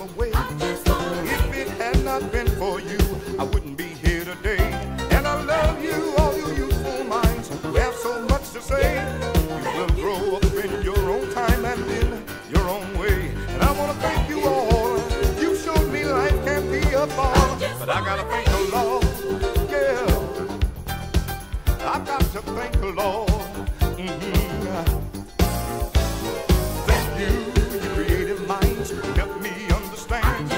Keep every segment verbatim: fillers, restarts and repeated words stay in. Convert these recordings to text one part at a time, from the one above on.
my way. If it had not been for you, I wouldn't be here today. And I love you, all you youthful minds who have so much to say. You will grow up in your own time and in your own way. And I want to thank you all. You showed me life can't be a ball, but I got to thank the Lord. Yeah, I've got to thank the Lord. Mm-hmm. Thank you, your creative minds who helped me understand.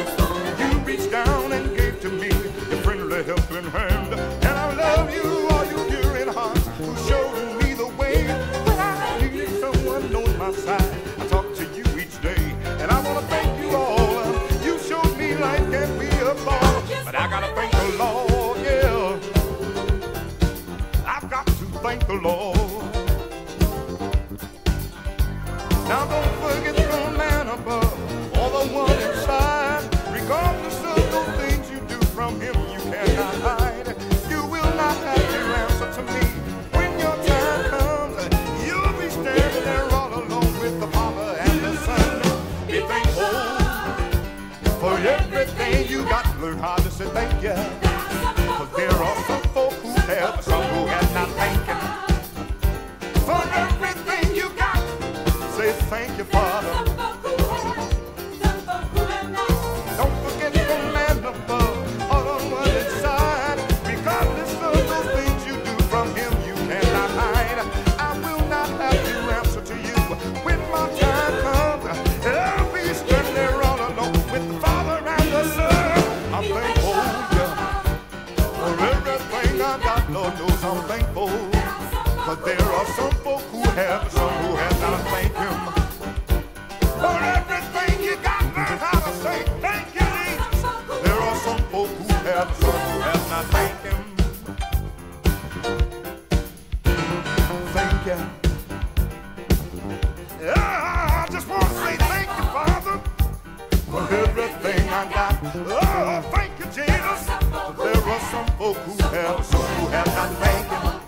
You reached down and gave to me your friendly helping hand. And I love you, all you dear in hearts who showed me the way. When I needed someone on my side, I talked to you each day. And I want to thank you all. You showed me life can be a ball, but I gotta thank the Lord, yeah. I've got to thank the Lord. Now don't forget the man above, or the one inside. Regardless of those things you do, from him you cannot hide. You will not have to answer to me. When your time comes, you'll be standing there all alone with the Father and the Son. Be thankful for everything you got. Learn how to say thank you, because there are some folk who have some who have not thanked for everything you got. Thank you, Father. Don't forget the man above, all on one inside. Regardless of those things you do, from him you cannot hide. I will not have to answer to you. When my time comes, I'll be standing there all alone with the Father and the Son. I'm thankful, yeah, for everything I got. Lord knows I'm thankful, but there are some folk who have, some who have not thanked him. For everything you got, learn how to say thank you, Jesus. There are some folk who have, some who have not thanked him. Thank you. Yeah, I just want to say thank you, Father, for everything I got. Oh, thank you, Jesus. There are some folk who have, some who have not thanked him.